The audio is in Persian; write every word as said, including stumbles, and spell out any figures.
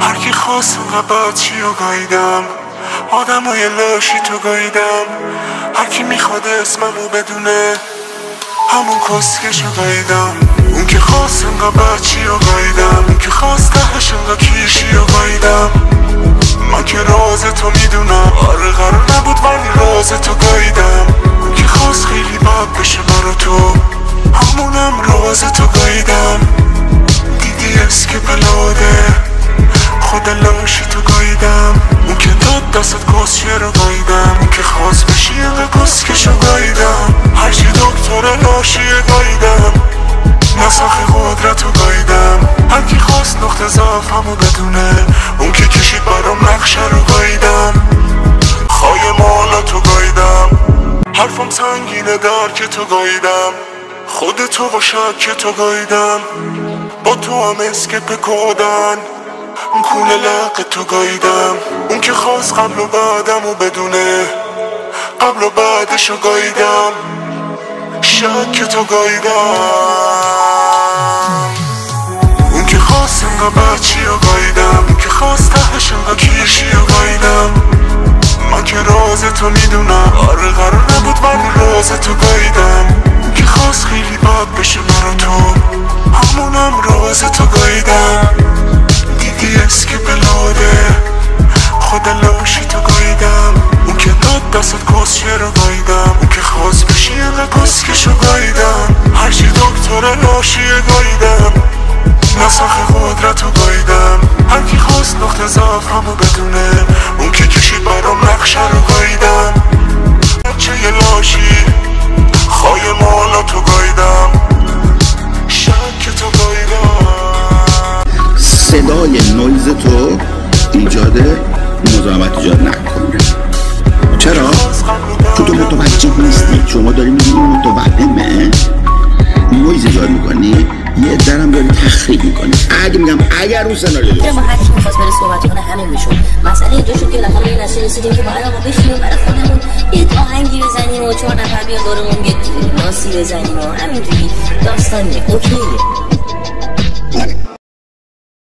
هر کی خواستم قباطی رو گاییدم، آدمای لاشی تو گاییدم، هر کی میخواد اسممو بدونه همون کسکش رو گاییدم. اون که خواست انقا بچی رو گاییدم، اون که خواست تهش انقا کیشی رو گاییدم. من که راز تو میدونم، آره قرار نبود ولی راز تو گاییدم. اون که خواست خیلی بد بشه برا تو، همونم راز تو گاییدم. دیدی اسک بلاده خود لاشی تو گاییدم. اون که داد دستت کسیه رو گاییدم، اون که خواست بشی انقا کسکش رو گاییدم. هرچی دکتر لاشیه گاییدم، نسخ قدرت رو گاییدم. هر کی خواست نقطه ضعفمو بدونه، اون که کشید برام نقشه رو گاییدم. خواهی مالاتو گاییدم، حرفم سنگینه درک تو گاییدم. خودتو با شک تو گاییدم، با تو هم اسکپ کردن کونه لق تو گاییدم. اون که خواست قبل و بعدمو بدونه، قبل و بعدشو گاییدم. شک تو گاییدم. اون که خواست انقا بچی رو گاییدم، اون که خواست تهش انقا کیشی رو گاییدم. من که راز تو میدونم، آره قرار نبود ولی راز تو گاییدم. اون که خواست خیلی بد بشه برا تو، همونم راز تو گاییدم. دیدی اسکیپ لاده خود لاشی تو گاییدم. اون که داد دستت کسیه رو گاییدم، اون که خواست بشی انقا کسکشو گاییدم. هرچی دکتر لاشیه گاییدم، نسخ قدرت رو گاییدم. هر کی خواست نقطه ضعفمو بدونه، اون که کشید برام نقشه رو گاییدم. بچه یه لاشی خواهی مالاتو گاییدم، شک تو گاییدم. صدای نویز تو ایجاد مزاحمت ایجاد نکنه. چرا؟ تو تو متوجه نیستی، شما داری میگی این متوهمه، نویز ایجاد میکنی، یه درم داری تخریب میکنی. اگه میگم اگر اون سناریو درست ما هرکی میخواست بره صحبت کنه همه میشون. مسئله اینجا شد که بالاخره به این نتیجه رسیدیم که باید آقا بشینیم برای خودمون یه آهنگی بزنیم و چهار نفر بیان دورمون یه ناسی بزنیم و همینجوری داستانیه، اوکیه.